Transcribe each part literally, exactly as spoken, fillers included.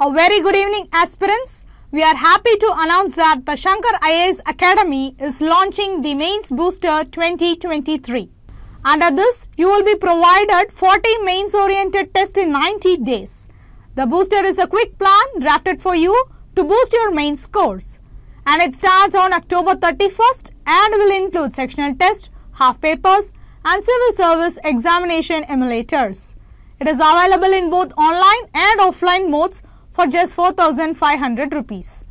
A very good evening, aspirants. We are happy to announce that the Shankar I A S Academy is launching the Mains Booster twenty twenty-three. Under this, you will be provided forty mains-oriented tests in ninety days. The booster is a quick plan drafted for you to boost your mains scores. And it starts on October thirty-first and will include sectional tests, half papers and civil service examination emulators. It is available in both online and offline modes for just four thousand five hundred rupees.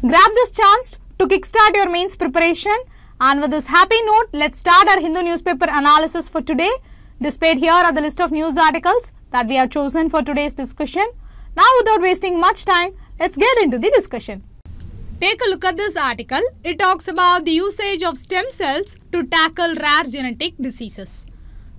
Grab this chance to kickstart your mains preparation, and with this happy note, let's start our Hindu newspaper analysis for today. Displayed here are the list of news articles that we have chosen for today's discussion. Now, without wasting much time, let's get into the discussion. Take a look at this article. It talks about the usage of stem cells to tackle rare genetic diseases.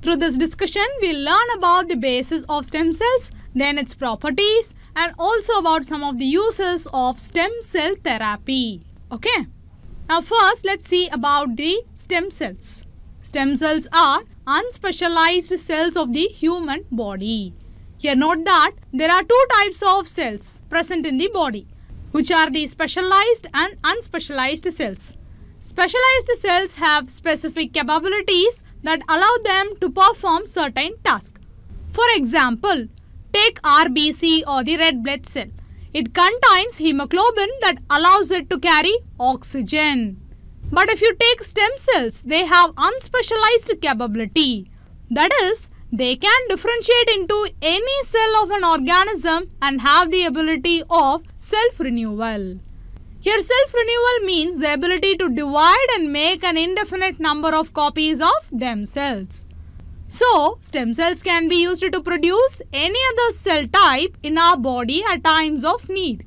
Through this discussion, we'll learn about the basis of stem cells, then its properties, and also about some of the uses of stem cell therapy. Okay. Now first, let's see about the stem cells. Stem cells are unspecialized cells of the human body. Here note that there are two types of cells present in the body, which are the specialized and unspecialized cells. Specialized cells have specific capabilities that allow them to perform certain tasks. For example, take R B C or the red blood cell. It contains hemoglobin that allows it to carry oxygen. But if you take stem cells, they have unspecialized capability. That is, they can differentiate into any cell of an organism and have the ability of self-renewal. Here, self-renewal means the ability to divide and make an indefinite number of copies of themselves. So, stem cells can be used to produce any other cell type in our body at times of need.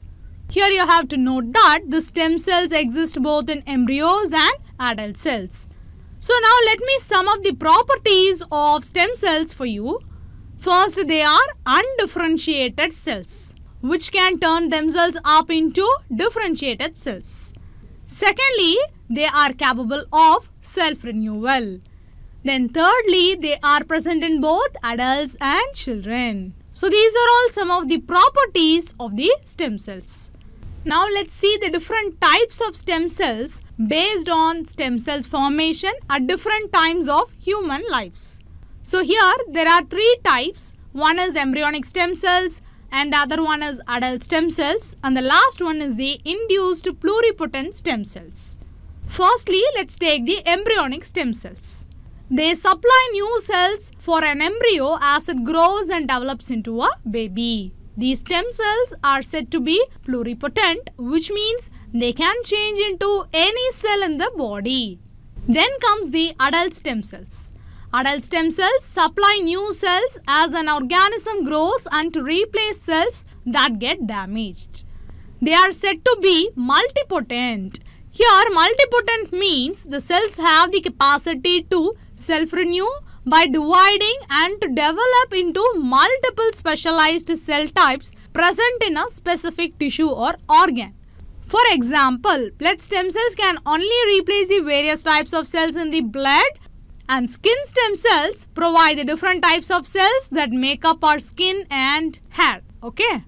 Here you have to note that the stem cells exist both in embryos and adult cells. So now let me sum up the properties of stem cells for you. First, they are undifferentiated cells, which can turn themselves up into differentiated cells. Secondly, they are capable of self-renewal. Then thirdly, they are present in both adults and children. So these are all some of the properties of the stem cells. Now let's see the different types of stem cells based on stem cells formation at different times of human lives. So here there are three types. One is embryonic stem cells, and the other one is adult stem cells, and the last one is the induced pluripotent stem cells. Firstly, let's take the embryonic stem cells. They supply new cells for an embryo as it grows and develops into a baby. These stem cells are said to be pluripotent, which means they can change into any cell in the body. Then comes the adult stem cells. Adult stem cells supply new cells as an organism grows and to replace cells that get damaged. They are said to be multipotent. Here, multipotent means the cells have the capacity to self-renew by dividing and to develop into multiple specialized cell types present in a specific tissue or organ. For example, blood stem cells can only replace the various types of cells in the blood, and skin stem cells provide the different types of cells that make up our skin and hair. Okay.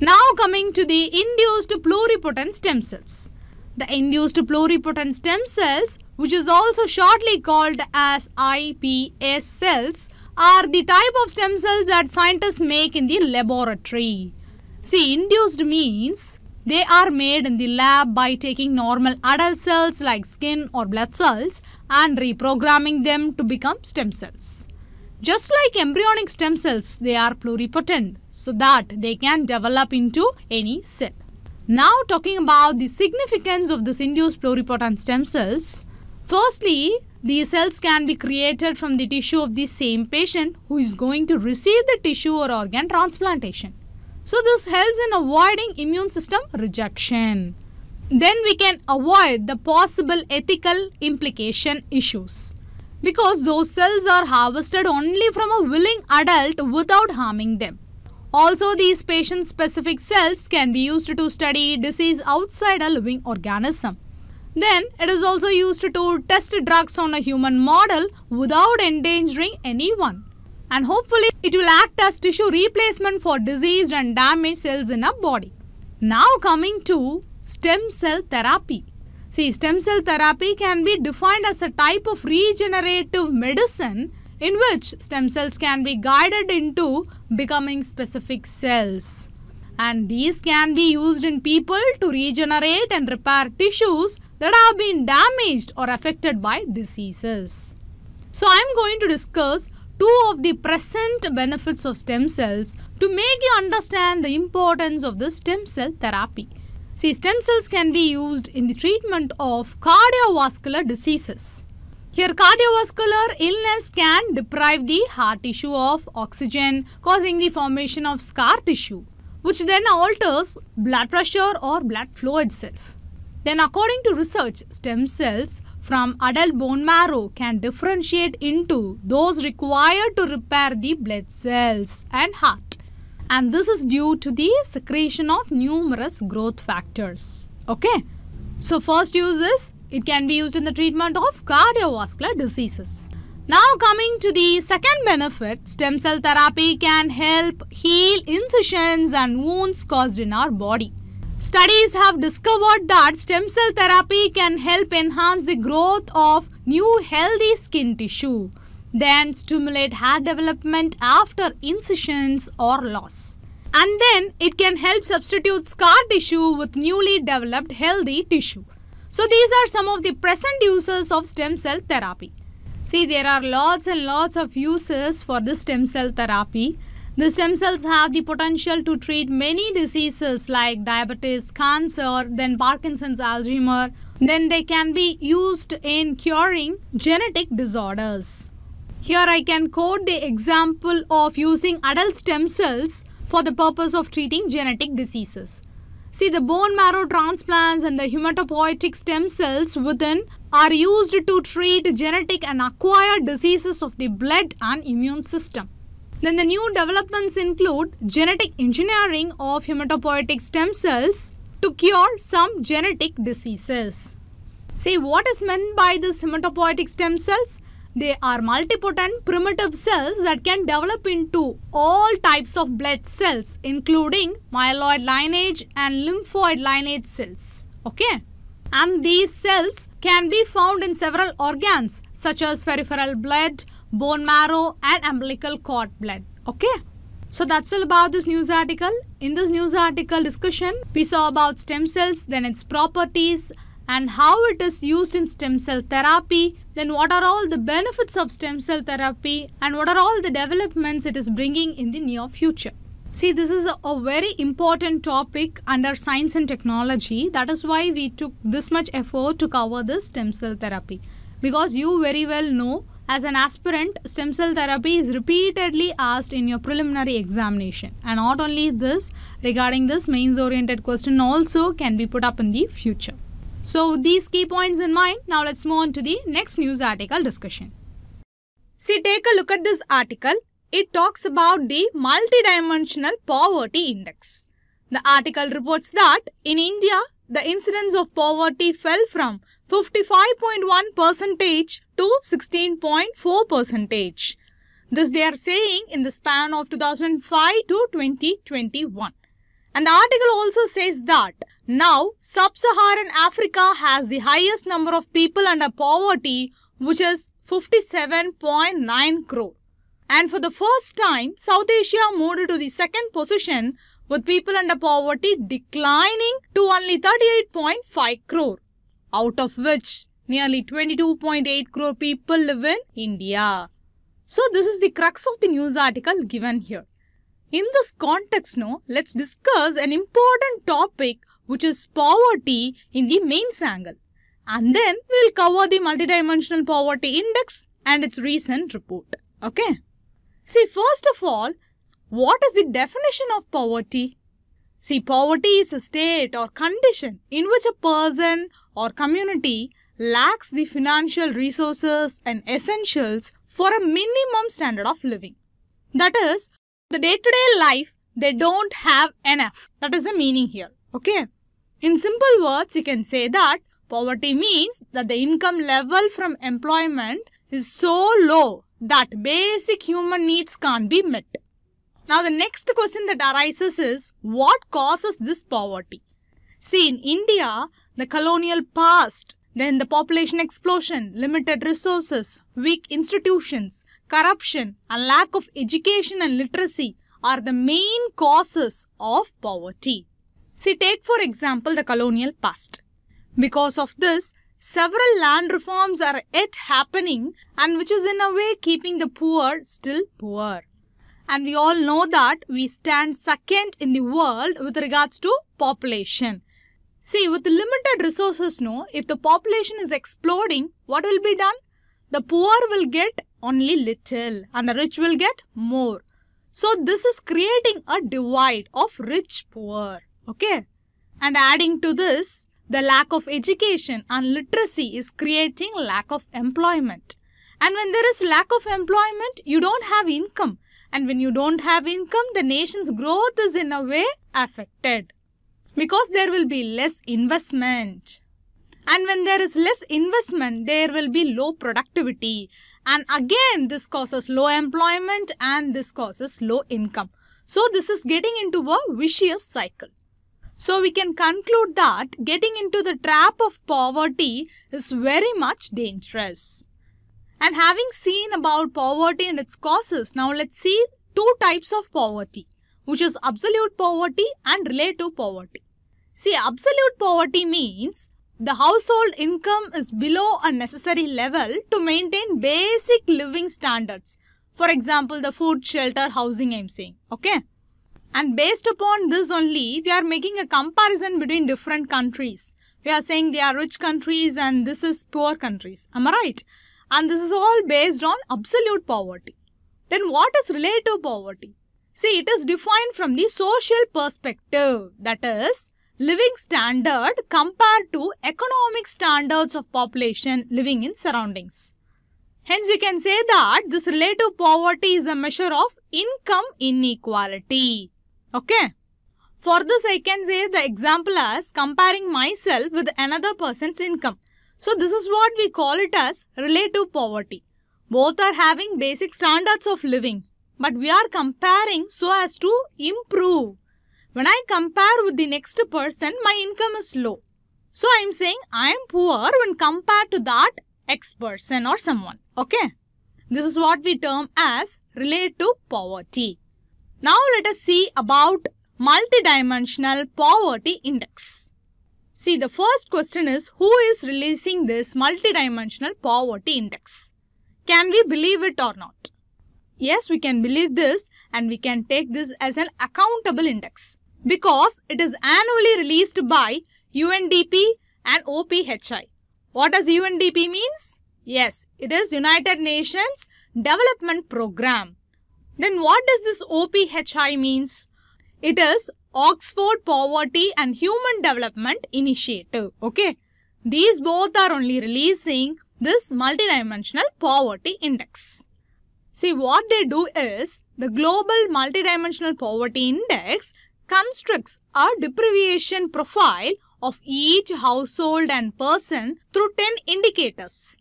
Now coming to the induced pluripotent stem cells. The induced pluripotent stem cells, which is also shortly called as I P S cells, are the type of stem cells that scientists make in the laboratory. See, induced means they are made in the lab by taking normal adult cells like skin or blood cells and reprogramming them to become stem cells. Just like embryonic stem cells, they are pluripotent so that they can develop into any cell. Now talking about the significance of this induced pluripotent stem cells. Firstly, these cells can be created from the tissue of the same patient who is going to receive the tissue or organ transplantation. So this helps in avoiding immune system rejection. Then we can avoid the possible ethical implication issues, because those cells are harvested only from a willing adult without harming them. Also, these patient-specific cells can be used to study disease outside a living organism. Then, it is also used to test drugs on a human model without endangering anyone. and hopefully it will act as tissue replacement for diseased and damaged cells in our body. Now coming to stem cell therapy. See, stem cell therapy can be defined as a type of regenerative medicine in which stem cells can be guided into becoming specific cells. And these can be used in people to regenerate and repair tissues that have been damaged or affected by diseases. So, I am going to discuss two of the present benefits of stem cells to make you understand the importance of the stem cell therapy. See, stem cells can be used in the treatment of cardiovascular diseases. Here, cardiovascular illness can deprive the heart tissue of oxygen, causing the formation of scar tissue, which then alters blood pressure or blood flow itself. Then, according to research, stem cells from adult bone marrow can differentiate into those required to repair the blood cells and heart. And this is due to the secretion of numerous growth factors. Okay. So, first use is it can be used in the treatment of cardiovascular diseases. Now, coming to the second benefit, stem cell therapy can help heal incisions and wounds caused in our body. Studies have discovered that stem cell therapy can help enhance the growth of new healthy skin tissue, then stimulate hair development after incisions or loss. And then it can help substitute scar tissue with newly developed healthy tissue. So, these are some of the present uses of stem cell therapy. See, there are lots and lots of uses for this stem cell therapy. The stem cells have the potential to treat many diseases like diabetes, cancer, then Parkinson's, Alzheimer's. Then they can be used in curing genetic disorders. Here I can quote the example of using adult stem cells for the purpose of treating genetic diseases. See, the bone marrow transplants and the hematopoietic stem cells within are used to treat genetic and acquired diseases of the blood and immune system. Then the new developments include genetic engineering of hematopoietic stem cells to cure some genetic diseases. See, what is meant by these hematopoietic stem cells? They are multipotent primitive cells that can develop into all types of blood cells, including myeloid lineage and lymphoid lineage cells. Okay? And these cells can be found in several organs such as peripheral blood, bone marrow and umbilical cord blood. Okay? So that's all about this news article. In this news article discussion, we saw about stem cells, then its properties, and how it is used in stem cell therapy, then what are all the benefits of stem cell therapy and what are all the developments it is bringing in the near future. See, this is a very important topic under science and technology. That is why we took this much effort to cover this stem cell therapy. Because you very well know, as an aspirant, stem cell therapy is repeatedly asked in your preliminary examination. And not only this, regarding this mains oriented question also can be put up in the future. So, with these key points in mind, now let's move on to the next news article discussion. See, take a look at this article. It talks about the Multi-Dimensional Poverty Index. The article reports that in India, the incidence of poverty fell from fifty-five point one percent to sixteen point four percent. This they are saying in the span of two thousand five to twenty twenty-one. And the article also says that now sub-Saharan Africa has the highest number of people under poverty, which is fifty-seven point nine crore. And for the first time, South Asia moved to the second position with people under poverty declining to only thirty-eight point five crore, out of which nearly twenty-two point eight crore people live in India. So this is the crux of the news article given here. In this context, now let's discuss an important topic which is poverty in the mains angle, and then we'll cover the multidimensional poverty index and its recent report. Okay. See, first of all, what is the definition of poverty? See, poverty is a state or condition in which a person or community lacks the financial resources and essentials for a minimum standard of living. That is, the day-to-day life, they don't have enough. That is the meaning here. Okay. In simple words, you can say that poverty means that the income level from employment is so low that basic human needs can't be met. Now the next question that arises is, what causes this poverty? See, in India, the colonial past, then the population explosion, limited resources, weak institutions, corruption, and lack of education and literacy are the main causes of poverty. See, take for example the colonial past. Because of this, several land reforms are yet happening, and which is in a way keeping the poor still poor. And we all know that we stand second in the world with regards to population. See, with limited resources, no, if the population is exploding, what will be done? The poor will get only little and the rich will get more. So this is creating a divide of rich poor. Okay. And adding to this, the lack of education and literacy is creating lack of employment. And when there is lack of employment, you don't have income. And when you don't have income, the nation's growth is in a way affected. Because there will be less investment. And when there is less investment, there will be low productivity. And again, this causes low employment and this causes low income. So this is getting into a vicious cycle. So we can conclude that getting into the trap of poverty is very much dangerous. And having seen about poverty and its causes, now let's see two types of poverty, which is absolute poverty and relative poverty. See, absolute poverty means the household income is below a necessary level to maintain basic living standards. For example, the food, shelter, housing I'm saying. Okay. And based upon this only, we are making a comparison between different countries. We are saying they are rich countries and this is poor countries. Am I right? And this is all based on absolute poverty. Then what is relative poverty? See, it is defined from the social perspective, that is, living standard compared to economic standards of population living in surroundings. Hence, you can say that this relative poverty is a measure of income inequality. Okay. For this, I can say the example as comparing myself with another person's income. So, this is what we call it as relative poverty. Both are having basic standards of living, but we are comparing so as to improve. When I compare with the next person, my income is low. So, I am saying I am poor when compared to that X person or someone. Okay. This is what we term as relative poverty. Now, let us see about multi-dimensional poverty index. See, the first question is, who is releasing this multidimensional poverty index? Can we believe it or not? Yes, we can believe this, and we can take this as an accountable index because it is annually released by U N D P and O P H I. What does U N D P means? Yes, it is United Nations Development Program. Then what does this O P H I means? It is Oxford Poverty and Human Development Initiative. Okay. These both are only releasing this multidimensional poverty index. See, what they do is, the Global Multidimensional Poverty Index constructs a deprivation profile of each household and person through ten indicators.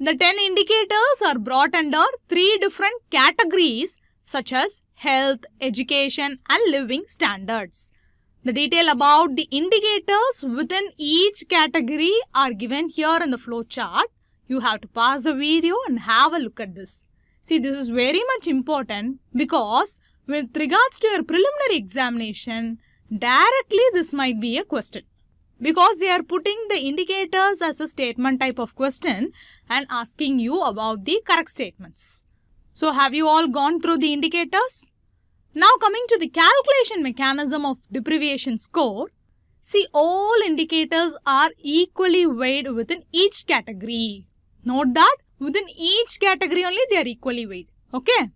The ten indicators are brought under three different categories, such as health, education and living standards. The detail about the indicators within each category are given here in the flowchart. You have to pause the video and have a look at this. See, this is very much important because with regards to your preliminary examination, directly this might be a question. Because they are putting the indicators as a statement type of question and asking you about the correct statements. So, have you all gone through the indicators? Now, coming to the calculation mechanism of deprivation score. See, all indicators are equally weighed within each category. Note that within each category only they are equally weighed. Okay.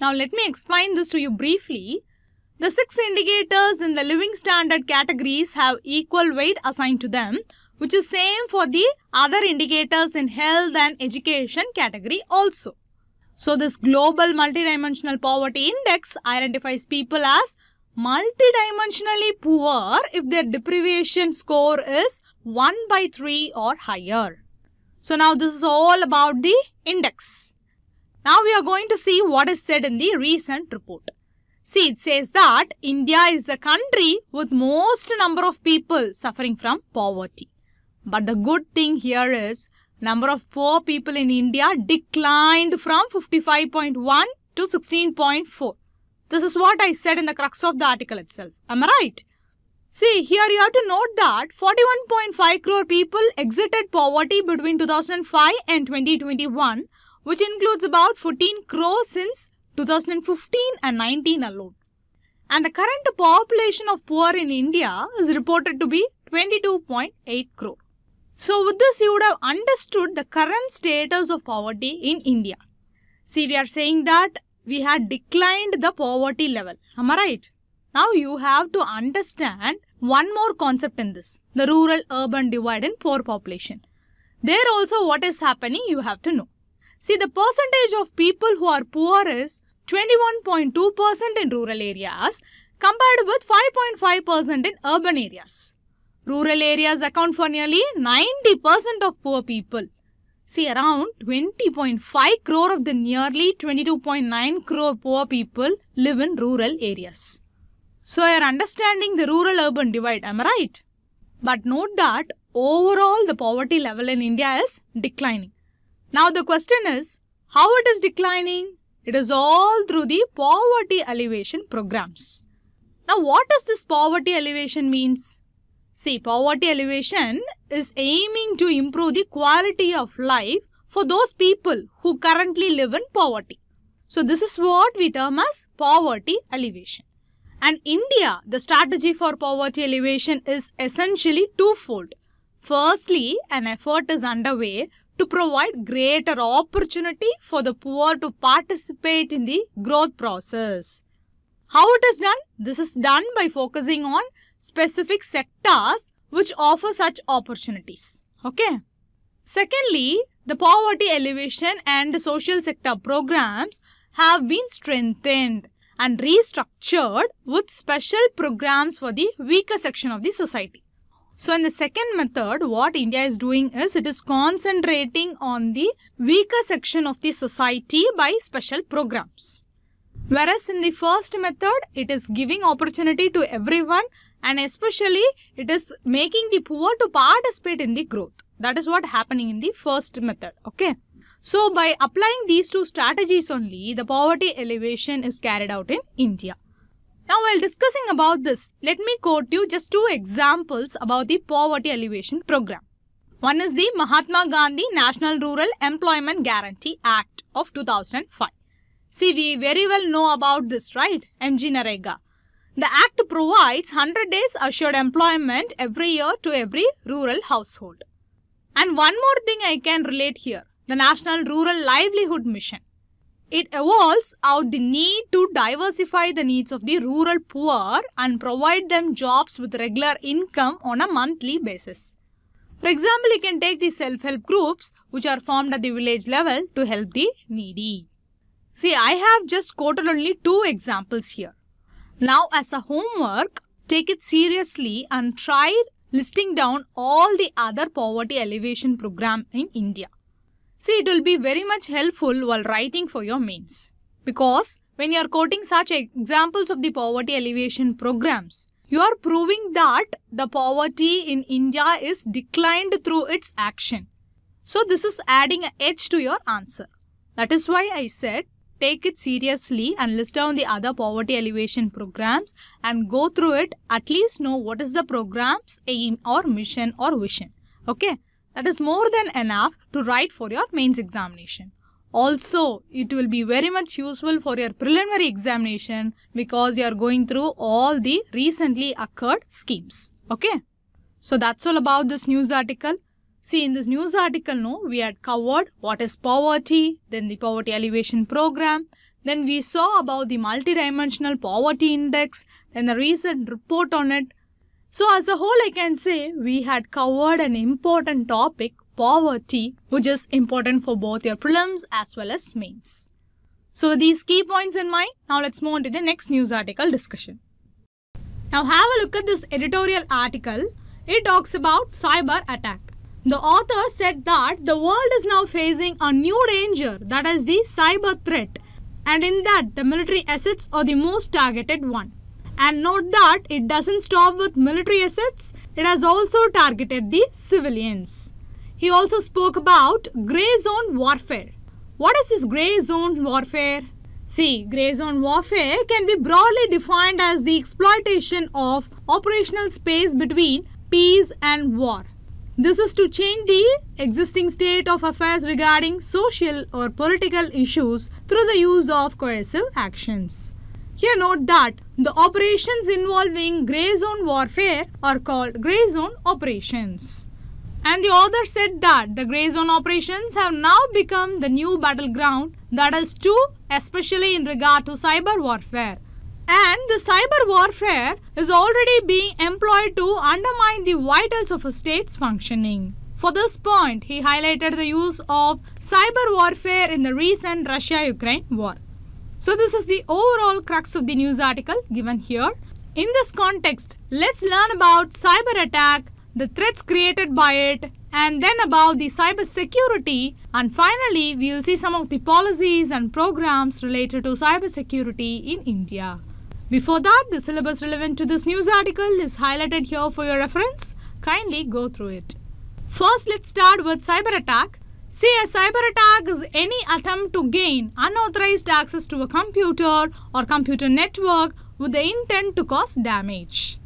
Now, let me explain this to you briefly. The six indicators in the living standard categories have equal weight assigned to them, which is same for the other indicators in health and education category also. So, this Global Multidimensional Poverty Index identifies people as multidimensionally poor if their deprivation score is one by three or higher. So, now this is all about the index. Now we are going to see what is said in the recent report. See, it says that India is the country with most number of people suffering from poverty. But the good thing here is number of poor people in India declined from fifty-five point one to sixteen point four. This is what I said in the crux of the article itself. Am I right? See, here you have to note that forty-one point five crore people exited poverty between two thousand five and twenty twenty-one, which includes about fourteen crore since two thousand fifteen and nineteen alone. And the current population of poor in India is reported to be twenty-two point eight crore. So with this you would have understood the current status of poverty in India. See, we are saying that we had declined the poverty level. Am I right? Now you have to understand one more concept in this, the rural-urban divide in poor population. There also what is happening you have to know. See, the percentage of people who are poor is twenty-one point two percent in rural areas compared with five point five percent in urban areas. Rural areas account for nearly ninety percent of poor people. See, around twenty point five crore of the nearly twenty-two point nine crore poor people live in rural areas. So, you are understanding the rural-urban divide, am I right? But note that overall the poverty level in India is declining. Now the question is, how it is declining? It is all through the poverty alleviation programs. Now what does this poverty alleviation means? See, poverty alleviation is aiming to improve the quality of life for those people who currently live in poverty. So this is what we term as poverty alleviation. And India, the strategy for poverty alleviation is essentially twofold. Firstly, an effort is underway to provide greater opportunity for the poor to participate in the growth process. How it is done? This is done by focusing on specific sectors which offer such opportunities. Okay. Secondly, the poverty alleviation and social sector programs have been strengthened and restructured with special programs for the weaker section of the society. So, in the second method, what India is doing is, it is concentrating on the weaker section of the society by special programs. Whereas, in the first method, it is giving opportunity to everyone and especially it is making the poor to participate in the growth. That is what happening in the first method. Okay. So, by applying these two strategies only, the poverty alleviation is carried out in India. Now, while discussing about this, let me quote you just two examples about the poverty alleviation program. One is the Mahatma Gandhi National Rural Employment Guarantee Act of two thousand five. See, we very well know about this, right? M G Narega. The act provides one hundred days assured employment every year to every rural household. And one more thing I can relate here, the National Rural Livelihood Mission. It evolves out the need to diversify the needs of the rural poor and provide them jobs with regular income on a monthly basis. For example, you can take the self-help groups which are formed at the village level to help the needy. See, I have just quoted only two examples here. Now, as a homework, take it seriously and try listing down all the other poverty alleviation programs in India. See, it will be very much helpful while writing for your mains. Because when you are quoting such examples of the poverty alleviation programs, you are proving that the poverty in India is declined through its action. So, this is adding an edge to your answer. That is why I said, take it seriously and list down the other poverty alleviation programs and go through it, at least know what is the program's aim or mission or vision. Okay. That is more than enough to write for your mains examination. Also, it will be very much useful for your preliminary examination because you are going through all the recently occurred schemes. Okay? So, that's all about this news article. See, in this news article, no, we had covered what is poverty, then the poverty alleviation program, then we saw about the multi-dimensional poverty index, then the recent report on it. So, as a whole, I can say we had covered an important topic, poverty, which is important for both your prelims as well as mains. So, with these key points in mind, now let's move on to the next news article discussion. Now, have a look at this editorial article. It talks about cyber attack. The author said that the world is now facing a new danger, that is the cyber threat, and in that the military assets are the most targeted one. And note that it doesn't stop with military assets, it has also targeted the civilians. He also spoke about grey zone warfare. What is this grey zone warfare? See, grey zone warfare can be broadly defined as the exploitation of operational space between peace and war. This is to change the existing state of affairs regarding social or political issues through the use of coercive actions. Here note that the operations involving grey zone warfare are called grey zone operations. And the author said that the grey zone operations have now become the new battleground, that is true especially in regard to cyber warfare. And the cyber warfare is already being employed to undermine the vitals of a state's functioning. For this point, he highlighted the use of cyber warfare in the recent Russia-Ukraine war. So this is the overall crux of the news article given here. In this context, let's learn about cyber attack, the threats created by it, and then about the cyber security, and finally we will see some of the policies and programs related to cyber security in India. Before that, the syllabus relevant to this news article is highlighted here for your reference. Kindly go through it. First, let's start with cyber attack. See, a cyber attack is any attempt to gain unauthorized access to a computer or computer network with the intent to cause damage.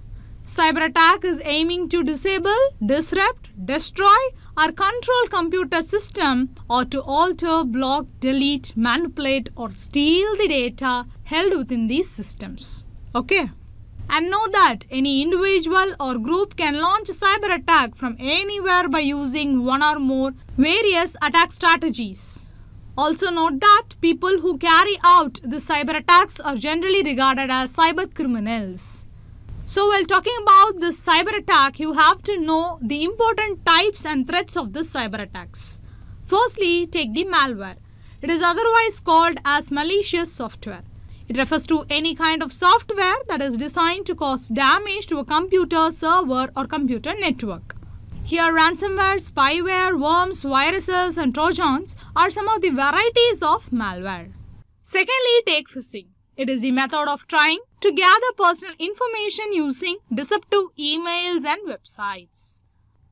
Cyber attack is aiming to disable, disrupt, destroy or control computer system, or to alter, block, delete, manipulate or steal the data held within these systems. Okay. And know that any individual or group can launch a cyber attack from anywhere by using one or more various attack strategies. Also note that people who carry out the cyber attacks are generally regarded as cyber criminals. So while talking about this cyber attack, you have to know the important types and threats of this cyber attacks. Firstly, take the malware. It is otherwise called as malicious software. It refers to any kind of software that is designed to cause damage to a computer, server or computer network. Here ransomware, spyware, worms, viruses and trojans are some of the varieties of malware. Secondly, take phishing. It is the method of trying to gather personal information using deceptive emails and websites.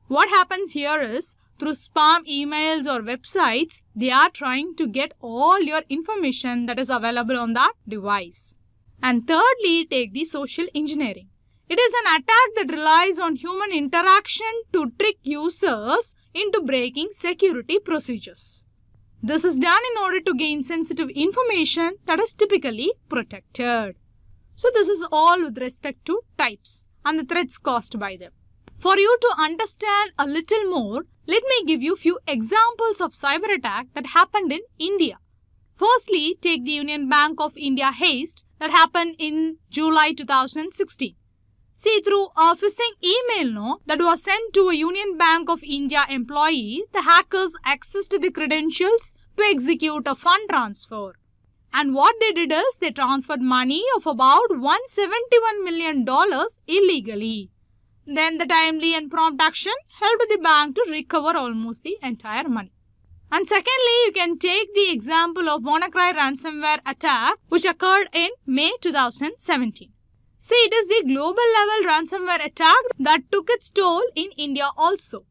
What happens here is, through spam emails or websites, they are trying to get all your information that is available on that device. And thirdly, take the social engineering. It is an attack that relies on human interaction to trick users into breaking security procedures. This is done in order to gain sensitive information that is typically protected. So this is all with respect to types and the threats caused by them. For you to understand a little more, let me give you few examples of cyber attack that happened in India. Firstly, take the Union Bank of India heist that happened in July two thousand sixteen. See, through a phishing email no, that was sent to a Union Bank of India employee, the hackers accessed the credentials to execute a fund transfer. And what they did is, they transferred money of about one hundred seventy-one million dollars illegally. Then the timely and prompt action helped the bank to recover almost the entire money. And secondly, you can take the example of WannaCry ransomware attack which occurred in May two thousand seventeen. See, it is the global level ransomware attack that took its toll in India also.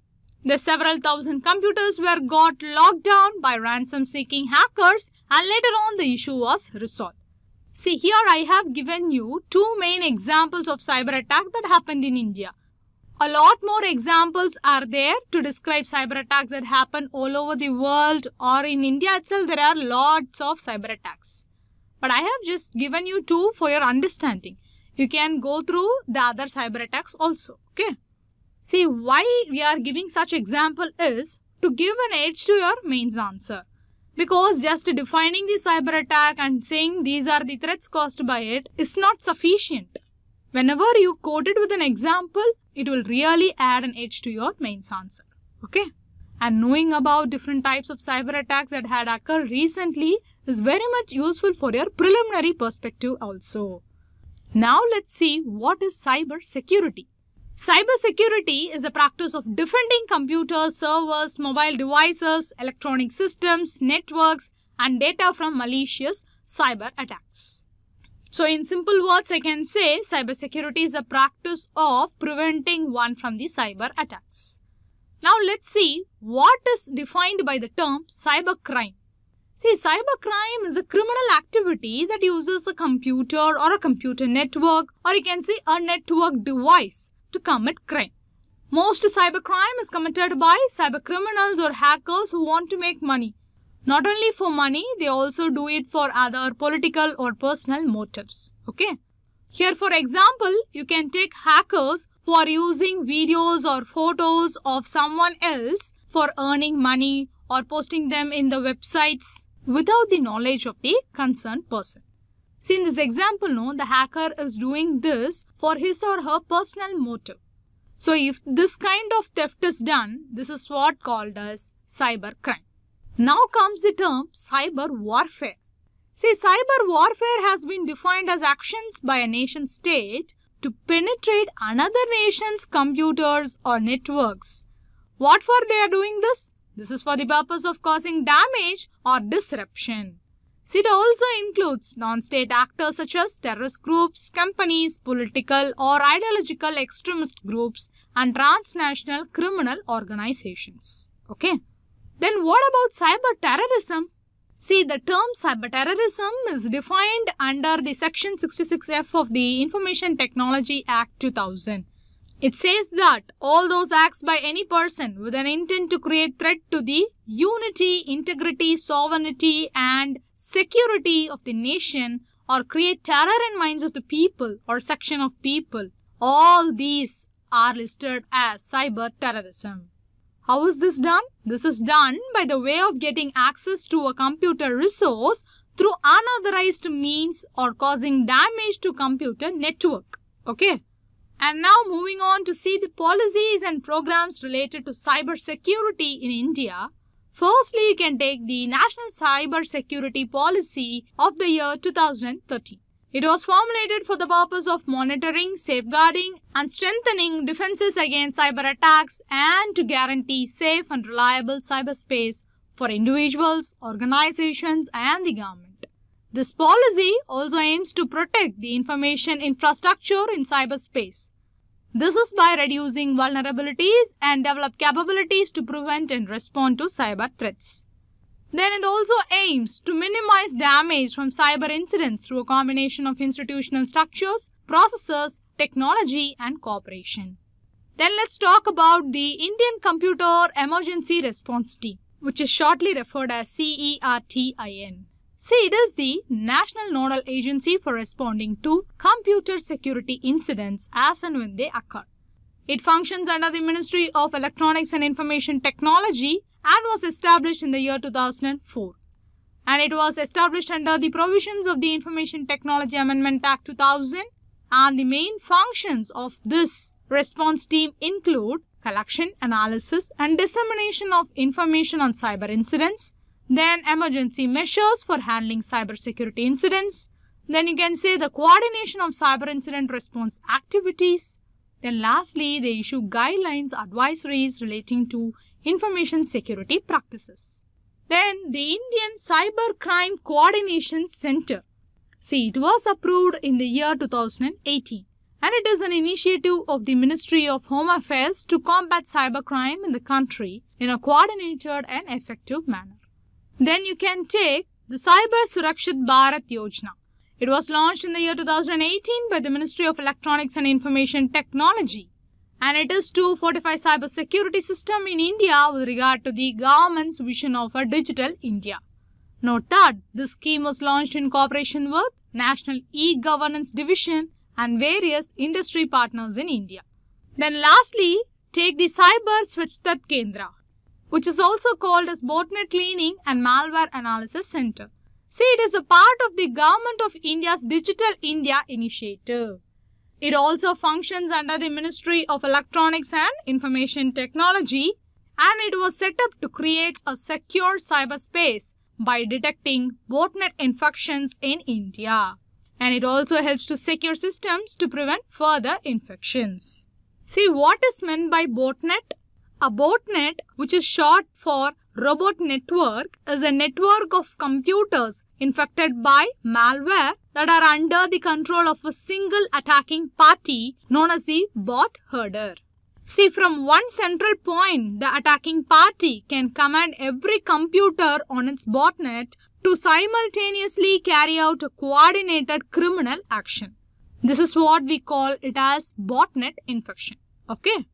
The several thousand computers were got locked down by ransom-seeking hackers, and later on the issue was resolved. See, here I have given you two main examples of cyber attack that happened in India. A lot more examples are there to describe cyber attacks that happen all over the world, or in India itself there are lots of cyber attacks. But I have just given you two for your understanding. You can go through the other cyber attacks also, okay? See, why we are giving such example is to give an edge to your mains answer. Because just defining the cyber attack and saying these are the threats caused by it is not sufficient. Whenever you quote it with an example, it will really add an edge to your mains answer, okay? And knowing about different types of cyber attacks that had occurred recently is very much useful for your preliminary perspective also. Now let's see what is cyber security. Cybersecurity is the practice of defending computers, servers, mobile devices, electronic systems, networks, and data from malicious cyber attacks. So, in simple words, I can say cybersecurity is a practice of preventing one from the cyber attacks. Now, let's see what is defined by the term cybercrime. See, cybercrime is a criminal activity that uses a computer or a computer network, or you can say a network device, to commit crime. Most cybercrime is committed by cybercriminals or hackers who want to make money. Not only for money, they also do it for other political or personal motives. Okay. Here, for example, you can take hackers who are using videos or photos of someone else for earning money or posting them in the websites without the knowledge of the concerned person. See, in this example, no, the hacker is doing this for his or her personal motive. So, if this kind of theft is done, this is what called as cybercrime. Now comes the term cyber warfare. See, cyber warfare has been defined as actions by a nation state to penetrate another nation's computers or networks. What for they are doing this? This is for the purpose of causing damage or disruption. See, it also includes non-state actors such as terrorist groups, companies, political or ideological extremist groups, and transnational criminal organizations. Okay. Then what about cyber terrorism? See, the term cyber terrorism is defined under the section sixty-six F of the Information Technology Act two thousand. It says that all those acts by any person with an intent to create threat to the unity, integrity, sovereignty and security of the nation, or create terror in minds of the people or section of people, all these are listed as cyber terrorism. How is this done? This is done by the way of getting access to a computer resource through unauthorized means or causing damage to computer network. Okay. And now moving on to see the policies and programs related to cybersecurity in India. Firstly, you can take the National Cybersecurity Policy of the year two thousand thirteen. It was formulated for the purpose of monitoring, safeguarding and strengthening defenses against cyber attacks, and to guarantee safe and reliable cyberspace for individuals, organizations and the government. This policy also aims to protect the information infrastructure in cyberspace. This is by reducing vulnerabilities and develop capabilities to prevent and respond to cyber threats. Then it also aims to minimize damage from cyber incidents through a combination of institutional structures, processes, technology and cooperation. Then let's talk about the Indian Computer Emergency Response Team, which is shortly referred as CERT-IN. See, it is the national nodal agency for responding to computer security incidents as and when they occur. It functions under the Ministry of Electronics and Information Technology and was established in the year two thousand four. And it was established under the provisions of the Information Technology Amendment Act two thousand, and the main functions of this response team include collection, analysis and dissemination of information on cyber incidents, then emergency measures for handling cybersecurity incidents, then you can say the coordination of cyber incident response activities. Then lastly, they issue guidelines, advisories relating to information security practices. Then the Indian Cyber Crime Coordination Center. See, it was approved in the year two thousand eighteen, and it is an initiative of the Ministry of Home Affairs to combat cybercrime in the country in a coordinated and effective manner. Then you can take the Cyber Surakshit Bharat Yojana. It was launched in the year two thousand eighteen by the Ministry of Electronics and Information Technology, and it is to fortify cyber security system in India with regard to the government's vision of a digital India. Note that this scheme was launched in cooperation with National E-Governance Division and various industry partners in India. Then lastly, take the Cyber Swachhta Kendra, which is also called as Botnet Cleaning and Malware Analysis Center. See, it is a part of the Government of India's Digital India initiative. It also functions under the Ministry of Electronics and Information Technology, and it was set up to create a secure cyberspace by detecting botnet infections in India. And it also helps to secure systems to prevent further infections. See, what is meant by botnet? A botnet, which is short for robot network, is a network of computers infected by malware that are under the control of a single attacking party known as the bot herder. See, from one central point, the attacking party can command every computer on its botnet to simultaneously carry out a coordinated criminal action. This is what we call it as botnet infection. Okay.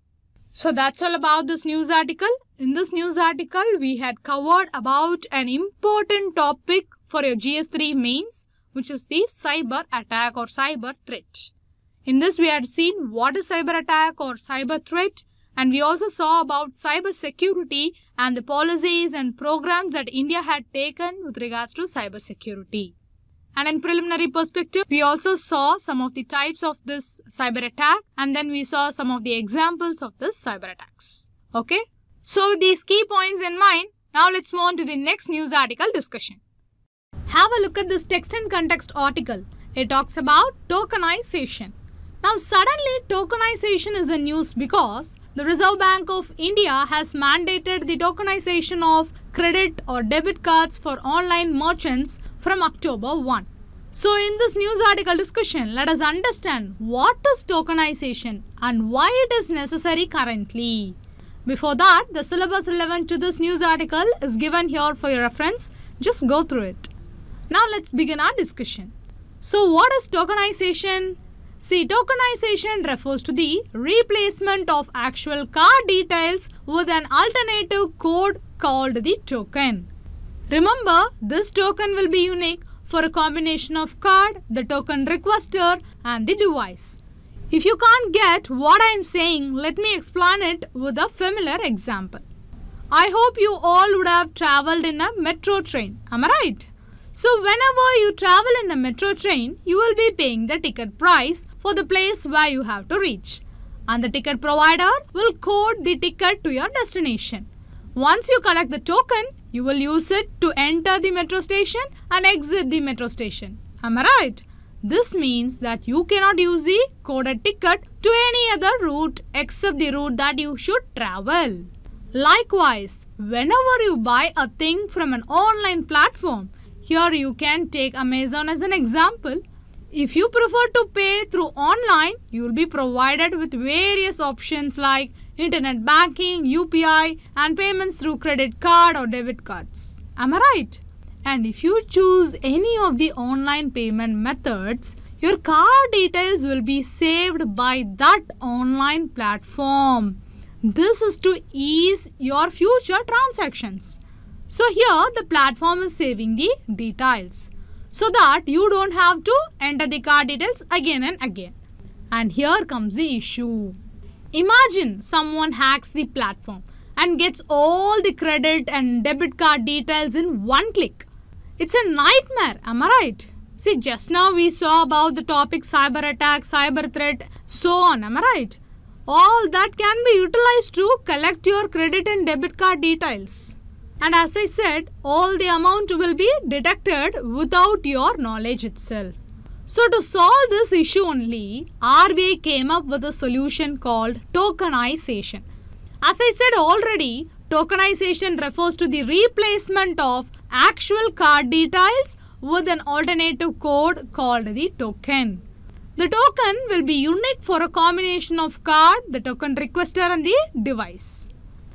So that's all about this news article. In this news article, we had covered about an important topic for your G S three mains, which is the cyber attack or cyber threat. In this, we had seen what is cyber attack or cyber threat, and we also saw about cyber security and the policies and programs that India had taken with regards to cyber security. And in preliminary perspective, we also saw some of the types of this cyber attack, and then we saw some of the examples of this cyber attacks. Okay. So with these key points in mind, now let's move on to the next news article discussion. Have a look at this text and context article. It talks about tokenization. Now suddenly tokenization is in news because the Reserve Bank of India has mandated the tokenization of credit or debit cards for online merchants from October first. So in this news article discussion, let us understand what is tokenization and why it is necessary currently. Before that, the syllabus relevant to this news article is given here for your reference. Just go through it. Now let's begin our discussion. So what is tokenization? See, tokenization refers to the replacement of actual card details with an alternative code called the token. Remember, this token will be unique for a combination of card, the token requester and the device. If you can't get what I am saying, let me explain it with a familiar example. I hope you all would have travelled in a metro train, am I right? So whenever you travel in a metro train, you will be paying the ticket price for the place where you have to reach. And the ticket provider will code the ticket to your destination. Once you collect the token, you will use it to enter the metro station and exit the metro station. Am I right? This means that you cannot use the coded ticket to any other route except the route that you should travel. Likewise, whenever you buy a thing from an online platform, here you can take Amazon as an example. If you prefer to pay through online, you will be provided with various options like internet banking, U P I and payments through credit card or debit cards. Am I right? And if you choose any of the online payment methods, your card details will be saved by that online platform. This is to ease your future transactions. So here the platform is saving the details so that you don't have to enter the card details again and again. And here comes the issue. Imagine someone hacks the platform and gets all the credit and debit card details in one click. It's a nightmare, am I right? See, just now we saw about the topic cyber attack, cyber threat, so on, am I right? All that can be utilized to collect your credit and debit card details. And as I said, all the amount will be deducted without your knowledge itself. So to solve this issue only, R B I came up with a solution called tokenization. As I said already, tokenization refers to the replacement of actual card details with an alternative code called the token. The token will be unique for a combination of card, the token requester and the device.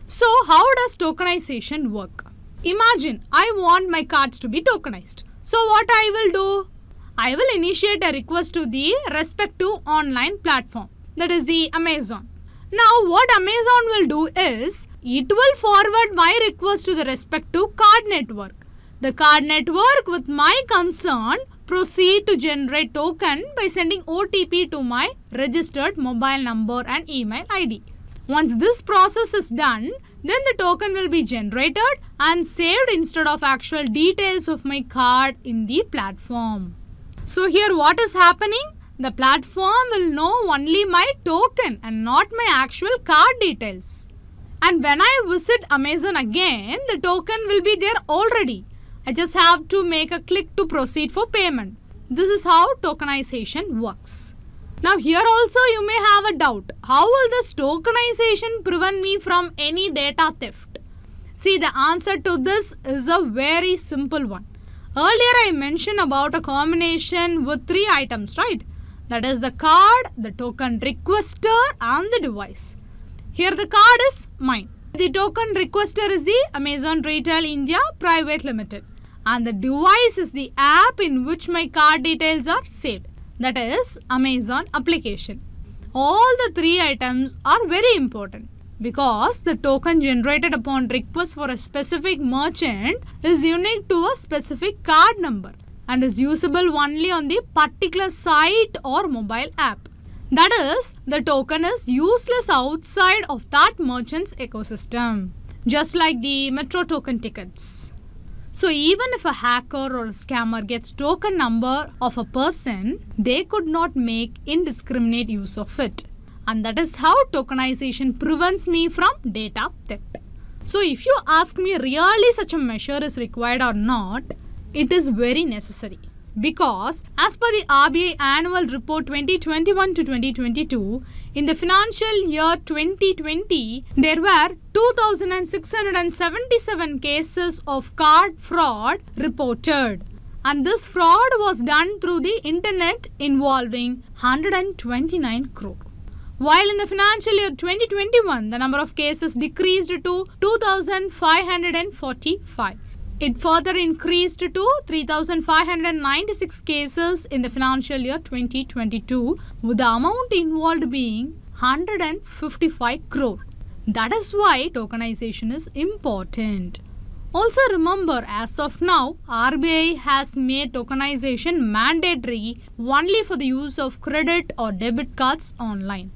So how does tokenization work? Imagine I want my cards to be tokenized. So what I will do? I will initiate a request to the respective online platform, that is the Amazon. Now what Amazon will do is, it will forward my request to the respective card network. The card network, with my consent, proceed to generate token by sending O T P to my registered mobile number and email I D. Once this process is done, then the token will be generated and saved instead of actual details of my card in the platform. So here what is happening? The platform will know only my token and not my actual card details. And when I visit Amazon again, the token will be there already. I just have to make a click to proceed for payment. This is how tokenization works. Now here also you may have a doubt. How will this tokenization prevent me from any data theft? See, the answer to this is a very simple one. Earlier I mentioned about a combination with three items, right? That is the card, the token requester and the device. Here the card is mine. The token requester is the Amazon Retail India Private Limited. And the device is the app in which my card details are saved. That is Amazon application. All the three items are very important, because the token generated upon request for a specific merchant is unique to a specific card number and is usable only on the particular site or mobile app. That is, the token is useless outside of that merchant's ecosystem, just like the metro token tickets. So even if a hacker or a scammer gets token number of a person, they could not make indiscriminate use of it. And that is how tokenization prevents me from data theft. So if you ask me really such a measure is required or not, it is very necessary. Because as per the R B I Annual Report twenty twenty-one to twenty twenty-two, in the financial year twenty twenty, there were two thousand six hundred seventy-seven cases of card fraud reported. And this fraud was done through the internet involving one hundred twenty-nine crore. While in the financial year twenty twenty-one, the number of cases decreased to two thousand five hundred forty-five. It further increased to three thousand five hundred ninety-six cases in the financial year twenty twenty-two, with the amount involved being one hundred fifty-five crore. That is why tokenization is important. Also remember, as of now, R B I has made tokenization mandatory only for the use of credit or debit cards online.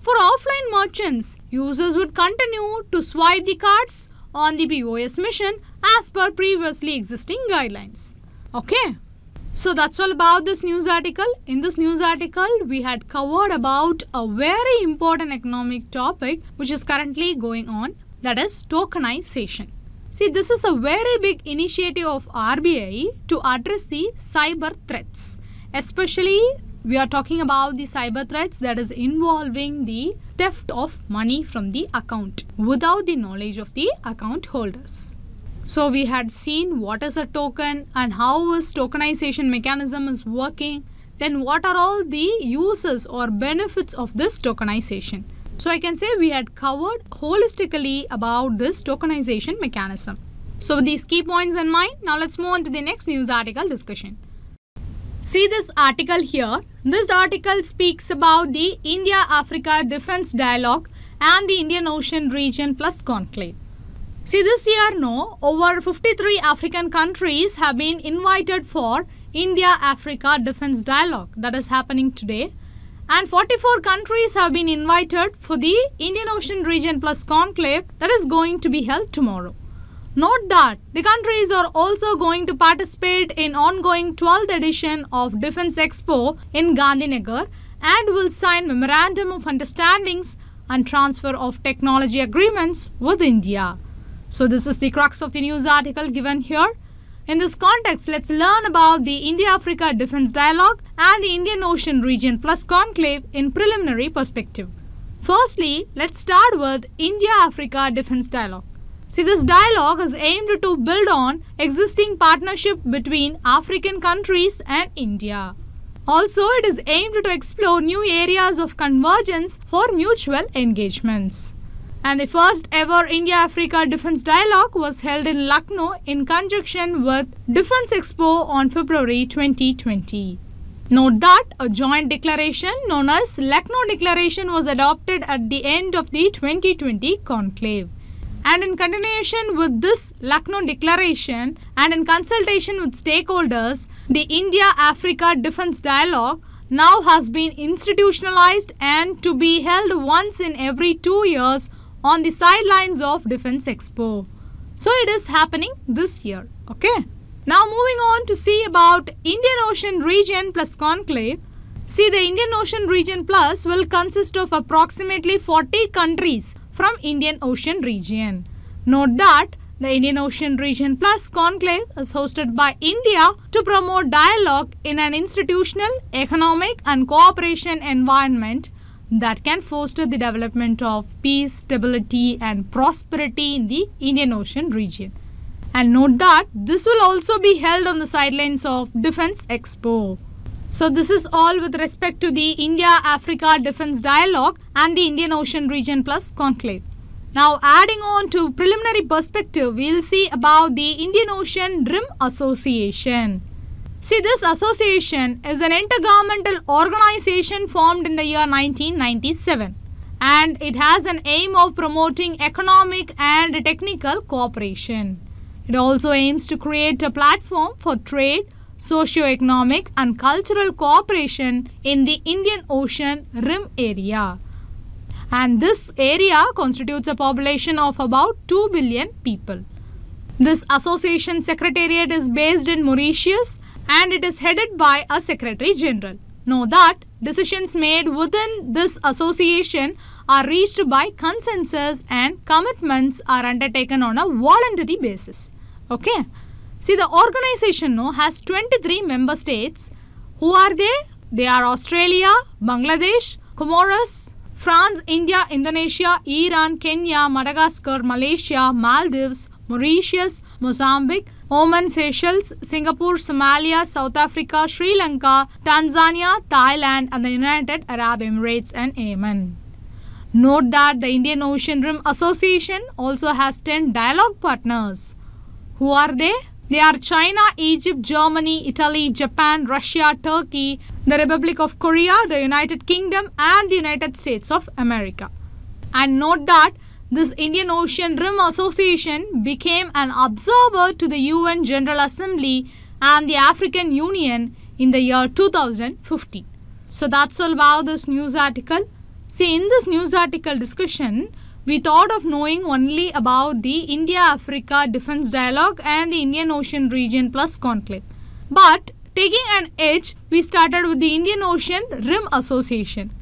For offline merchants, users would continue to swipe the cards on the P O S mission as per previously existing guidelines. Okay, so that's all about this news article. In this news article, we had covered about a very important economic topic which is currently going on, that is tokenization. See, this is a very big initiative of R B I to address the cyber threats. Especially, we are talking about the cyber threats that is involving the theft of money from the account without the knowledge of the account holders. So, we had seen what is a token and how is tokenization mechanism is working. Then, what are all the uses or benefits of this tokenization? So I can say we had covered holistically about this tokenization mechanism. So with these key points in mind, now let's move on to the next news article discussion. See this article here. This article speaks about the India-Africa Defence Dialogue and the Indian Ocean Region Plus Conclave. See, this year no, over fifty-three African countries have been invited for India-Africa Defence Dialogue that is happening today. And forty-four countries have been invited for the Indian Ocean Region Plus Conclave that is going to be held tomorrow. Note that the countries are also going to participate in ongoing twelfth edition of Defence Expo in Gandhinagar and will sign Memorandum of Understandings and Transfer of Technology Agreements with India. So this is the crux of the news article given here. In this context, let's learn about the India-Africa Defence Dialogue and the Indian Ocean Region Plus Conclave in preliminary perspective. Firstly, let's start with India-Africa Defence Dialogue. See, this dialogue is aimed to build on existing partnership between African countries and India. Also, it is aimed to explore new areas of convergence for mutual engagements. And the first ever India-Africa Defence Dialogue was held in Lucknow in conjunction with Defence Expo on February twenty twenty. Note that a joint declaration known as Lucknow Declaration was adopted at the end of the twenty twenty conclave. And in continuation with this Lucknow Declaration and in consultation with stakeholders, the India-Africa Defence Dialogue now has been institutionalized and to be held once in every two years on the sidelines of Defence Expo. So it is happening this year. Okay. Now moving on to see about Indian Ocean Region Plus Conclave. See, the Indian Ocean Region Plus will consist of approximately forty countries from Indian Ocean region. Note that The Indian Ocean Region Plus Conclave is hosted by India to promote dialogue in an institutional, economic and cooperation environment that can foster the development of peace, stability and prosperity in the Indian Ocean region. And note that this will also be held on the sidelines of Defence Expo. So this is all with respect to the India-Africa Defence Dialogue and the Indian Ocean Region Plus Conclave. Now adding on to preliminary perspective, we'll see about the Indian Ocean Rim Association. See, this association is an intergovernmental organization formed in the year nineteen ninety-seven, and it has an aim of promoting economic and technical cooperation. It also aims to create a platform for trade, socio-economic and cultural cooperation in the Indian Ocean Rim area. And this area constitutes a population of about two billion people. This association secretariat is based in Mauritius and it is headed by a Secretary General. Know that decisions made within this association are reached by consensus and commitments are undertaken on a voluntary basis. Okay. See, the organization no, has twenty-three member states. Who are they? They are Australia, Bangladesh, Comoros, France, India, Indonesia, Iran, Kenya, Madagascar, Malaysia, Maldives, Mauritius, Mozambique, Oman, Seychelles, Singapore, Somalia, South Africa, Sri Lanka, Tanzania, Thailand and the United Arab Emirates and Yemen. Note that the Indian Ocean Rim Association also has ten dialogue partners. Who are they? They are China, Egypt, Germany, Italy, Japan, Russia, Turkey, the Republic of Korea, the United Kingdom and the United States of America. And note that this Indian Ocean Rim Association became an observer to the U N General Assembly and the African Union in the year two thousand fifteen. So that's all about this news article. See, in this news article discussion, we thought of knowing only about the India-Africa Defence Dialogue and the Indian Ocean Region Plus Conclave. But taking an edge, we started with the Indian Ocean Rim Association.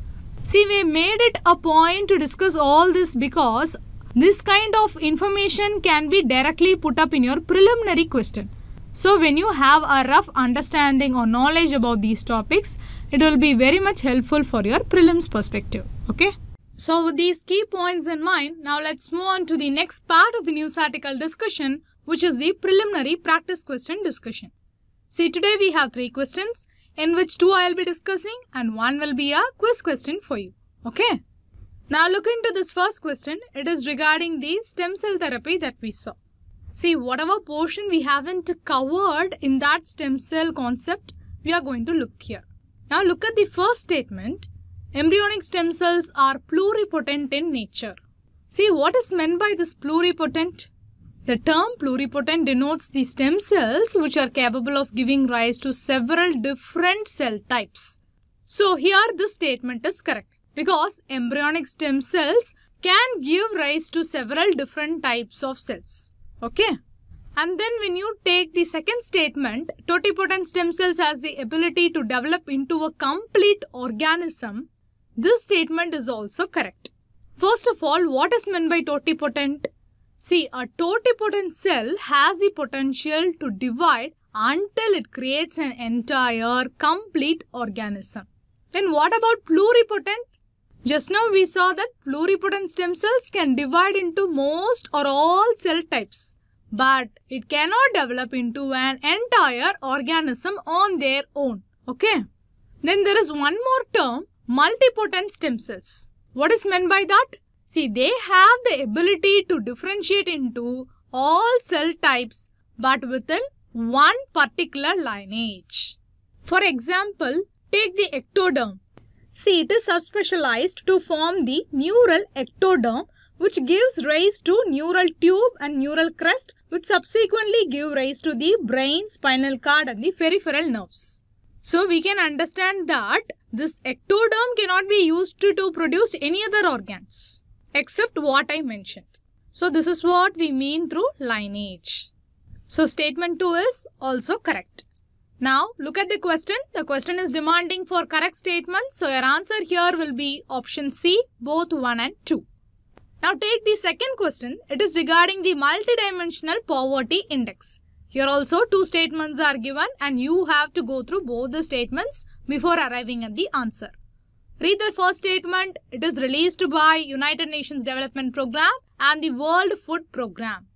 See, we made it a point to discuss all this because this kind of information can be directly put up in your preliminary question. So when you have a rough understanding or knowledge about these topics, it will be very much helpful for your prelims perspective. Okay. So with these key points in mind, now let's move on to the next part of the news article discussion, which is the preliminary practice question discussion. See, today we have three questions, in which two I will be discussing and one will be a quiz question for you. Okay. Now look into this first question. It is regarding the stem cell therapy that we saw. See, whatever portion we haven't covered in that stem cell concept, we are going to look here. Now look at the first statement. Embryonic stem cells are pluripotent in nature. See, what is meant by this pluripotent? The term pluripotent denotes the stem cells which are capable of giving rise to several different cell types. So here this statement is correct because embryonic stem cells can give rise to several different types of cells. Okay. And then when you take the second statement, totipotent stem cells has the ability to develop into a complete organism. This statement is also correct. First of all, what is meant by totipotent? See, a totipotent cell has the potential to divide until it creates an entire complete organism. Then what about pluripotent? Just now we saw that pluripotent stem cells can divide into most or all cell types, but it cannot develop into an entire organism on their own. Okay. Then there is one more term, multipotent stem cells. What is meant by that? See, they have the ability to differentiate into all cell types but within one particular lineage. For example, take the ectoderm. See, it is subspecialized to form the neural ectoderm, which gives rise to neural tube and neural crest, which subsequently give rise to the brain, spinal cord and the peripheral nerves. So we can understand that this ectoderm cannot be used to, to produce any other organs except what I mentioned. So this is what we mean through lineage. So statement two is also correct. Now look at the question. The question is demanding for correct statements. So your answer here will be option C, both one and two. Now take the second question. It is regarding the multidimensional poverty index. Here also two statements are given and you have to go through both the statements before arriving at the answer. Read the first statement. It is released by United Nations Development Program and the World Food Program.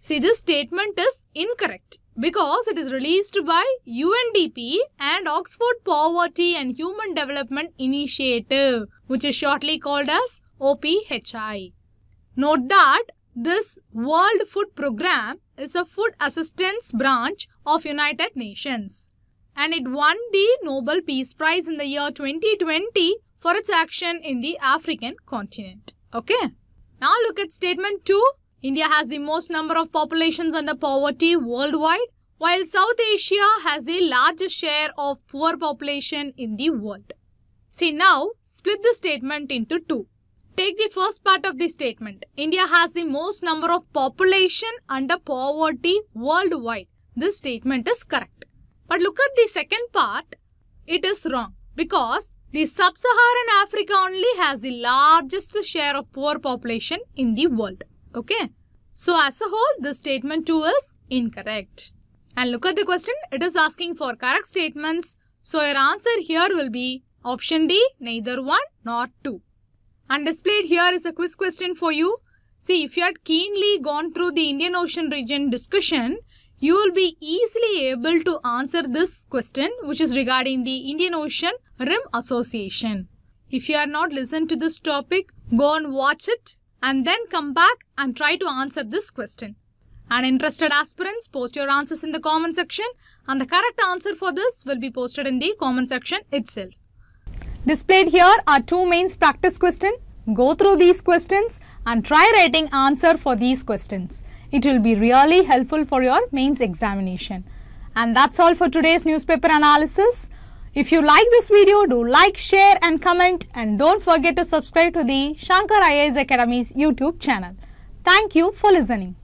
See, this statement is incorrect because it is released by U N D P and Oxford Poverty and Human Development Initiative, which is shortly called as O P H I. Note that this World Food Program is a food assistance branch of United Nations. And it won the Nobel Peace Prize in the year twenty twenty for its action in the African continent. Okay. Now look at statement two. India has the most number of populations under poverty worldwide, while South Asia has the largest share of poor population in the world. See, now split the statement into two. Take the first part of the statement. India has the most number of population under poverty worldwide. This statement is correct. But look at the second part, it is wrong because the sub-Saharan Africa only has the largest share of poor population in the world. Okay. So as a whole, this statement too is incorrect. And look at the question, it is asking for correct statements. So your answer here will be option D, neither one nor two. And displayed here is a quiz question for you. See, if you had keenly gone through the Indian Ocean region discussion, you will be easily able to answer this question, which is regarding the Indian Ocean Rim Association. If you have not listened to this topic, go and watch it and then come back and try to answer this question. And interested aspirants, post your answers in the comment section and the correct answer for this will be posted in the comment section itself. Displayed here are two mains practice questions. Go through these questions and try writing answer for these questions. It will be really helpful for your mains examination. And that's all for today's newspaper analysis. If you like this video, do like, share and comment, and don't forget to subscribe to the Shankar I A S Academy's YouTube channel. Thank you for listening.